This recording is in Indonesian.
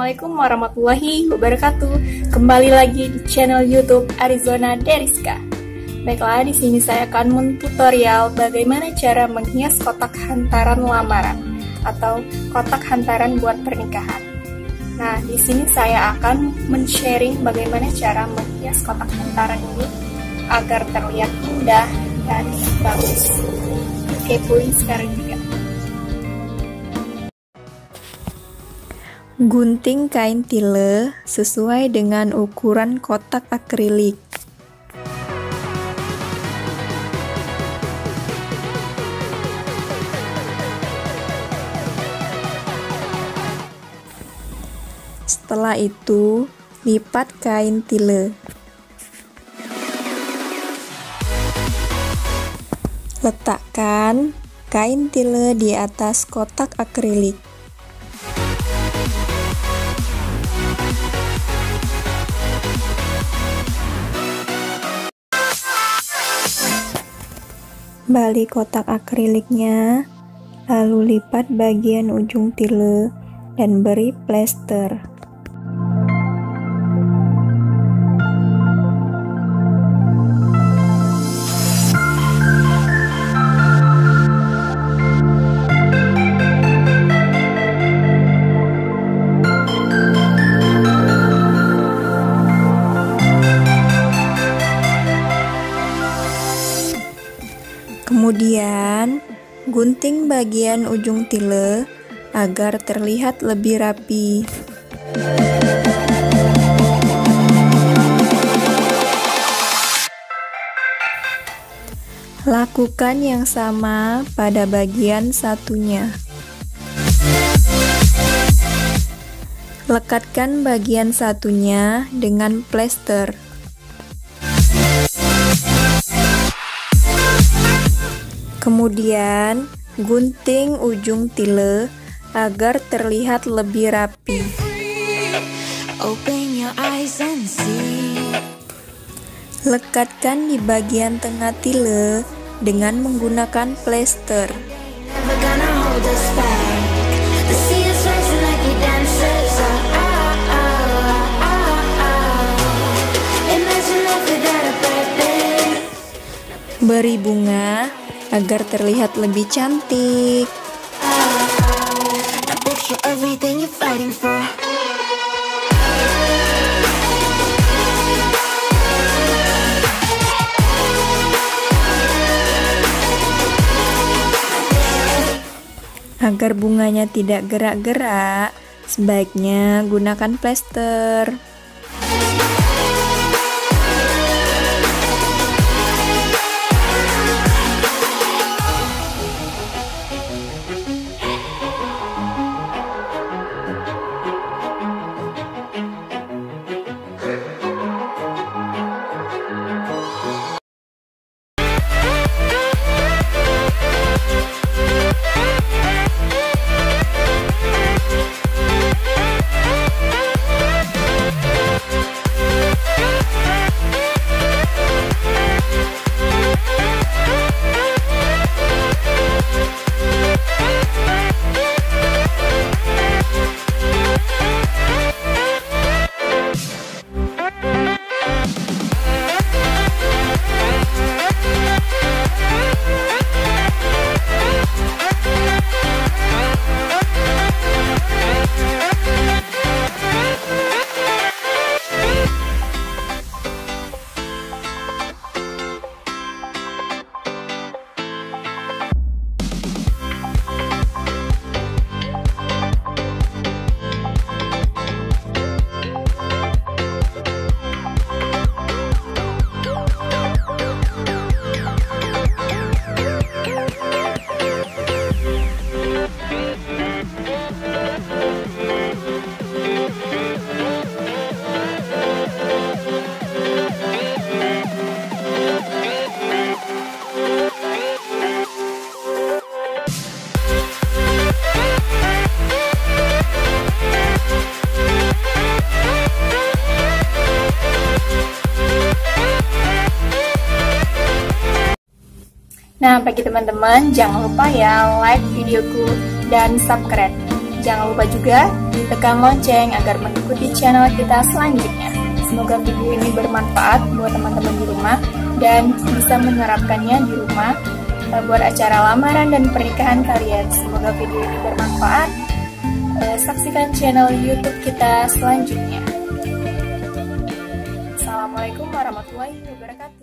Assalamualaikum warahmatullahi wabarakatuh. Kembali lagi di channel YouTube Arizona Deriska. Baiklah, di sini saya akan men-tutorial bagaimana cara menghias kotak hantaran lamaran atau kotak hantaran buat pernikahan. Nah, di sini saya akan men-sharing bagaimana cara menghias kotak hantaran ini agar terlihat indah dan bagus. Oke, pulih sekarang juga. Gunting kain tile sesuai dengan ukuran kotak akrilik. Setelah itu, lipat kain tile. Letakkan kain tile di atas kotak akrilik. Balik kotak akriliknya, lalu lipat bagian ujung tile dan beri plester. Kemudian, gunting bagian ujung tile agar terlihat lebih rapi. Lakukan yang sama pada bagian satunya. Lekatkan bagian satunya dengan plester. Kemudian, gunting ujung tile agar terlihat lebih rapi. Lekatkan di bagian tengah tile dengan menggunakan plester. Beri bunga agar terlihat lebih cantik. Agar bunganya tidak gerak-gerak, sebaiknya gunakan plester. Nah, bagi teman-teman, jangan lupa ya like videoku dan subscribe. Jangan lupa juga di tekan lonceng agar mengikuti channel kita selanjutnya. Semoga video ini bermanfaat buat teman-teman di rumah dan bisa menerapkannya di rumah buat acara lamaran dan pernikahan kalian. Semoga video ini bermanfaat. Saksikan channel YouTube kita selanjutnya. Assalamualaikum warahmatullahi wabarakatuh.